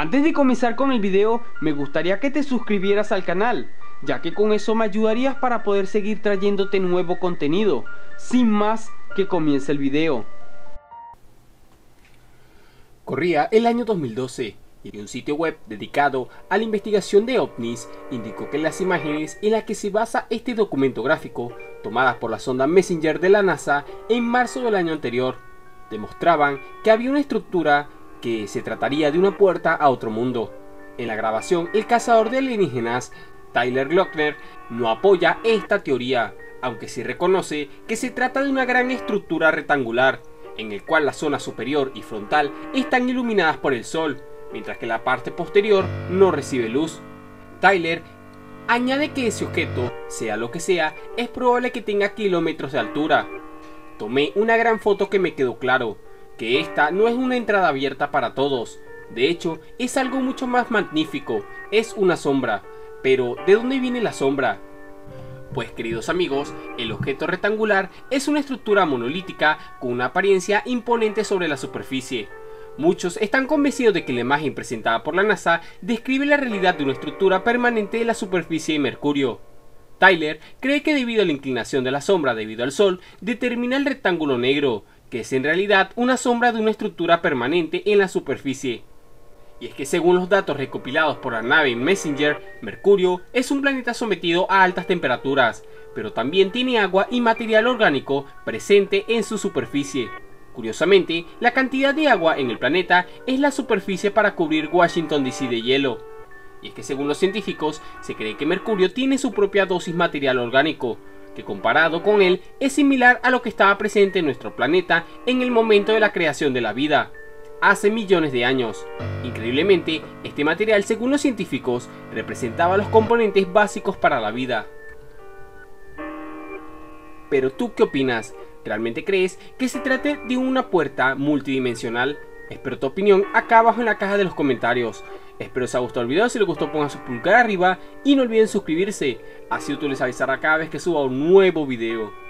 Antes de comenzar con el video, me gustaría que te suscribieras al canal, ya que con eso me ayudarías para poder seguir trayéndote nuevo contenido. Sin más, que comience el video. Corría el año 2012 y un sitio web dedicado a la investigación de ovnis indicó que las imágenes en las que se basa este documento gráfico, tomadas por la sonda Messenger de la NASA en marzo del año anterior, demostraban que había una estructura que se trataría de una puerta a otro mundo. En la grabación, el cazador de alienígenas Tyler Glockner no apoya esta teoría, aunque sí reconoce que se trata de una gran estructura rectangular, en el cual la zona superior y frontal están iluminadas por el sol, mientras que la parte posterior no recibe luz. Tyler añade que ese objeto, sea lo que sea, es probable que tenga kilómetros de altura. Tomé una gran foto que me quedó claro que esta no es una entrada abierta para todos, de hecho es algo mucho más magnífico, es una sombra. Pero, ¿de dónde viene la sombra? Pues, queridos amigos, el objeto rectangular es una estructura monolítica con una apariencia imponente sobre la superficie. Muchos están convencidos de que la imagen presentada por la NASA describe la realidad de una estructura permanente de la superficie de Mercurio. Tyler cree que debido a la inclinación de la sombra debido al Sol, determina el rectángulo negro, que es en realidad una sombra de una estructura permanente en la superficie. Y es que según los datos recopilados por la nave Messenger, Mercurio es un planeta sometido a altas temperaturas, pero también tiene agua y material orgánico presente en su superficie. Curiosamente, la cantidad de agua en el planeta es la superficie para cubrir Washington DC de hielo. Y es que según los científicos, se cree que Mercurio tiene su propia dosis material orgánico, que comparado con él es similar a lo que estaba presente en nuestro planeta en el momento de la creación de la vida, hace millones de años. Increíblemente, este material, según los científicos, representaba los componentes básicos para la vida. Pero ¿tú qué opinas? ¿Realmente crees que se trate de una puerta multidimensional? Espero tu opinión acá abajo en la caja de los comentarios. Espero os haya gustado el video, si les gustó pongan su pulgar arriba y no olviden suscribirse, así YouTube les avisará cada vez que suba un nuevo video.